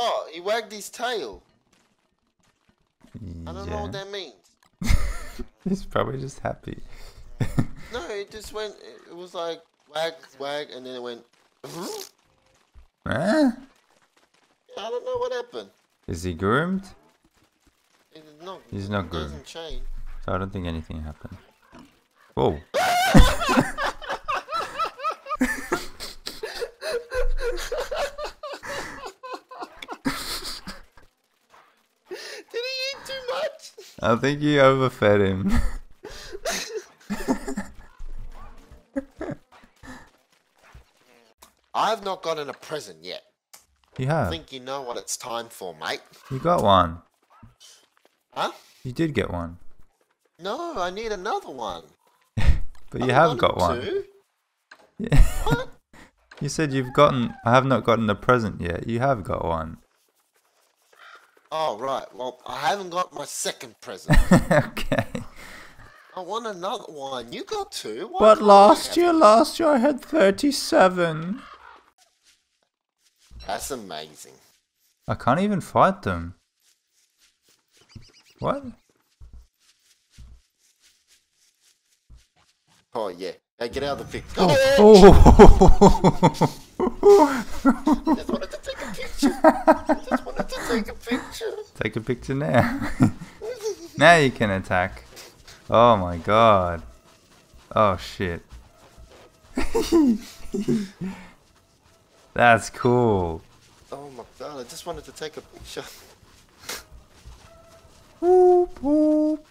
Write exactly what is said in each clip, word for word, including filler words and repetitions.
Oh, he wagged his tail. Yeah. I don't know what that means. He's probably just happy. No, it just went, it was like wag, wag, and then it went. Huh? Yeah, I don't know what happened. Is he groomed? It is not, He's not groomed. Doesn't change. So I don't think anything happened. Whoa. I think you overfed him. I've not gotten a present yet. You have? I think you know what it's time for, mate. You got one. Huh? You did get one. No, I need another one. But you have got one. Two? Yeah. What? You said you've gotten... I have not gotten a present yet. You have got one. Oh, right. Well, I haven't got my second present. Okay. I want another one. You got two. Why but last year, last year I had thirty-seven. That's amazing. I can't even fight them. What? Oh, yeah. Hey, get out of the picture. Oh! Oh. I just wanted to take a picture. I just wanted to take a picture. Take a picture now. Now you can attack. Oh my god. Oh shit. That's cool. Oh my god, I just wanted to take a picture. Whoop, whoop.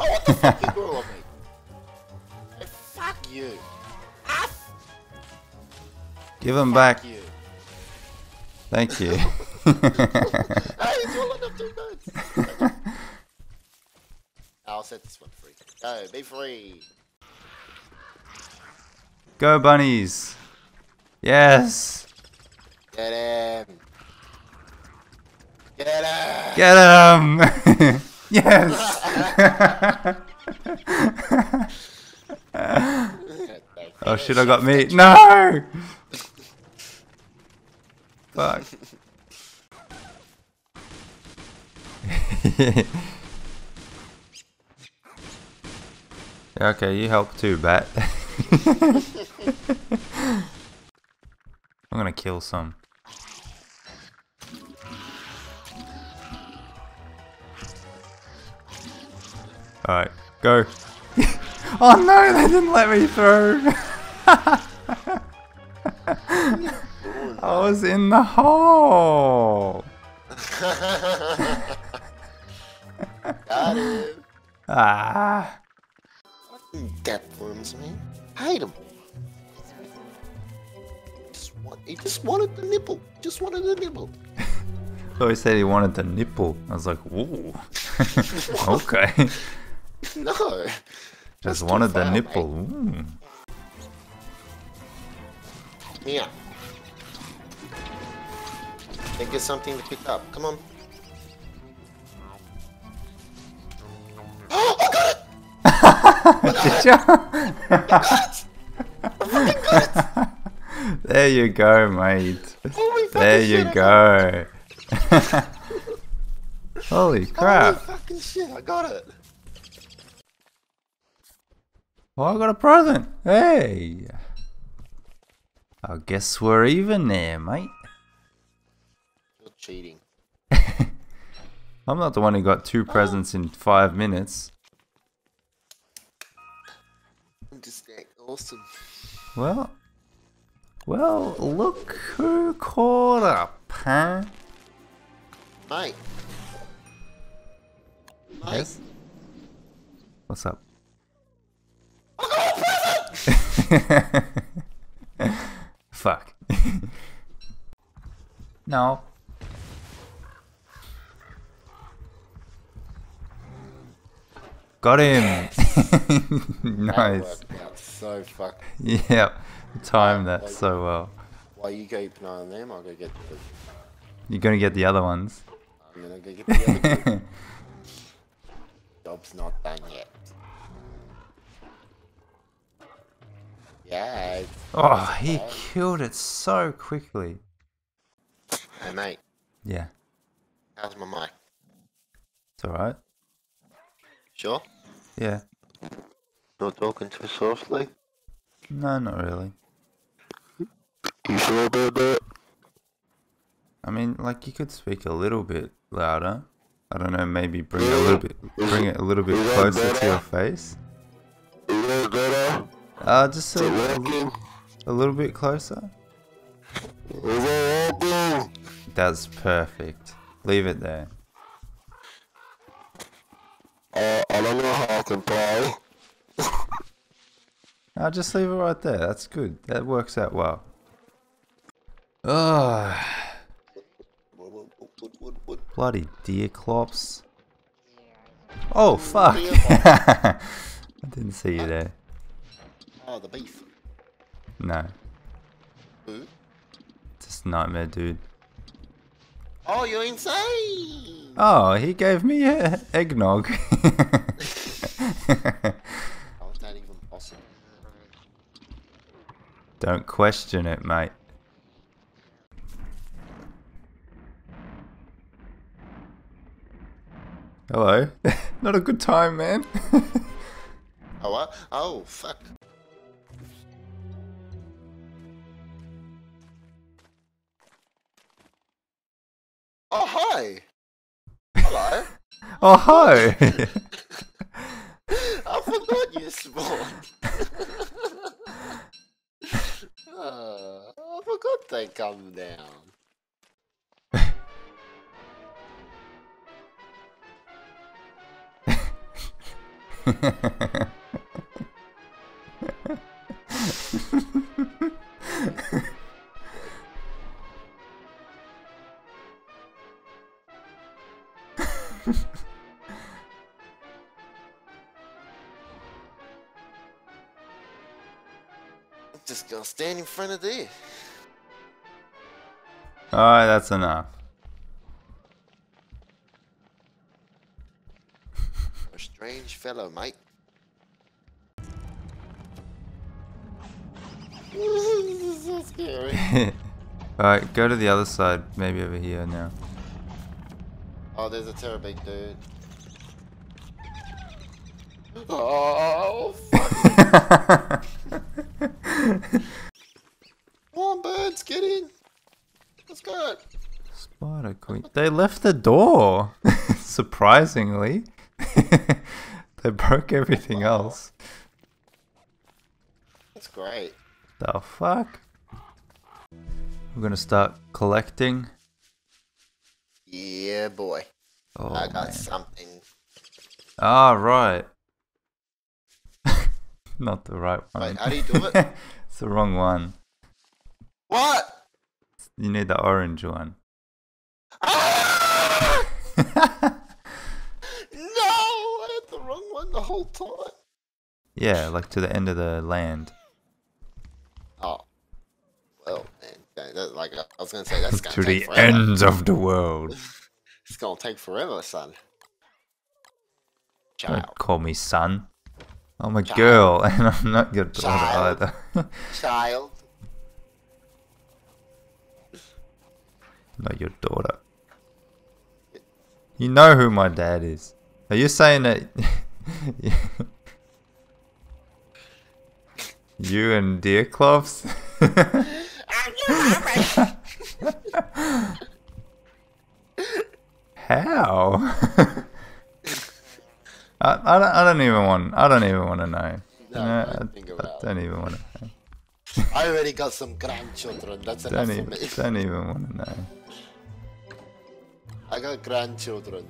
Oh, what the fuck you grew on me? Hey, fuck you. Ah. Give him fuck back. You. Thank you. Hey, it's all enough two birds. I'll set this one free. Go, be free. Go, bunnies. Yes. Get him. Get him. Get him. Yes! Oh shit, I got meat. No! Fuck. Okay, you help too, Bat. I'm gonna kill some. Alright, go. Oh no, they didn't let me through. I was in the hole. Got him. Ah. Fucking deathworms, man. Hate him. He just wanted the nipple. Just wanted the nipple. So he said he wanted the nipple. I was like, ooh. Okay. No. Just wanted far, the nipple. Yeah. Think there's something to pick up. Come on. Oh, I got it! I got it! I fucking got it! There you go, mate. Holy there you shit, go. Holy crap. Holy fucking shit, I got it. Oh, I got a present! Hey! I guess we're even there, mate. You're cheating. I'm not the one who got two presents oh. in five minutes. I'm just that awesome. Well, well, look who caught up, huh? Mate. Mate. Yes? What's up? Fuck. No. Got him. Yes. Nice. That worked out so fucking. Yeah. Timed that well, so well. While you keep an eye on them, I'll go get the. You're gonna get the other ones. I'm gonna go get the other ones. Job's not done yet. Yeah. Oh, he killed it so quickly. Hey, mate. Yeah. How's my mic? It's alright. Sure? Yeah. Not talking too softly? No, not really. You sure about that? I mean, like, you could speak a little bit louder. I don't know, maybe bring yeah. it a little bit, bring it a little bit closer to your face. Is that better? Uh, just a, a, a little bit closer. Is that working? That's perfect. Leave it there. Uh, I don't know how I can play. I'll just leave it right there. That's good. That works out well. Oh. Bloody deer clops. Oh, fuck. I didn't see you there. Oh, the beef. No. Who? Just nightmare, dude. Oh, you're insane! Oh, he gave me a eggnog. Oh, it's not even possible. Don't question it, mate. Hello. Not a good time, man. Oh, what? Oh, fuck. Oh, hi. Hello. Oh, hi. I forgot you spawned. Oh, I forgot they come down. Just gonna stand in front of there. Alright, that's enough. A strange fellow, mate. This is so scary. Alright, go to the other side, maybe over here now. Oh, there's a terabig, dude. Oh, fuck. Come on, birds, get in. Let's go. Spider Queen. They left the door. Surprisingly. They broke everything wow. else. That's great. The fuck? We're gonna start collecting. Yeah, boy. Oh, I got man. something. Ah, right. Not the right one. Wait, how do you do it? It's the wrong one. What? You need the orange one. Ah! No, I had the wrong one the whole time. Yeah, like to the end of the land. Oh. Well, man. That, like, I was going to say, that's going to take forever. To the ends of the world. It's going to take forever, son. Child. Don't call me son. I'm a Child. girl, and I'm not your daughter Child. either. Child. Not your daughter. You know who my dad is. Are you saying that... you and deer clops? How? I, I don't. I don't even want. I don't even want to know. No, no don't I, think about I don't it. even want to know. I already got some grandchildren. That's enough for me. Don't even want to know. I got grandchildren.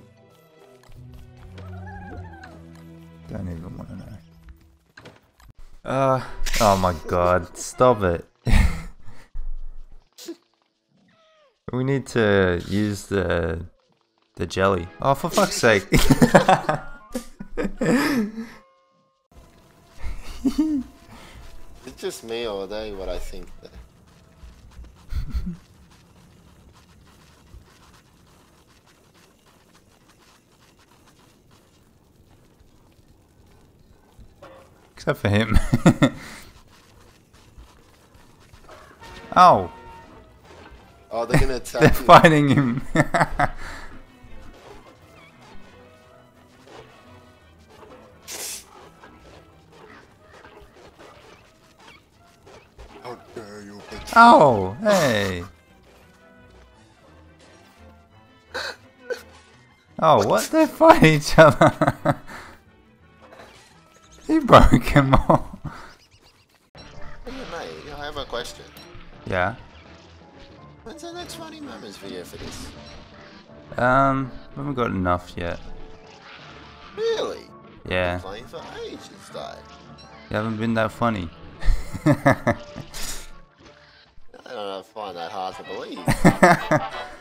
Don't even want to know. Uh. Oh my God! Stop it. We need to use the the jelly. Oh, for fuck's sake! It's just me or are they what I think that... Except for him. Oh. Oh, they're gonna attack. They're you. Fighting him. How dare you, bitch. Oh, hey. Oh, what? They fight each other. He broke him all. I have a question. Yeah? When's the next Funny Moments video for this? Um, we haven't got enough yet. Really? Yeah. Been playing for ages, though. You haven't been that funny. I don't know, I find that hard to believe.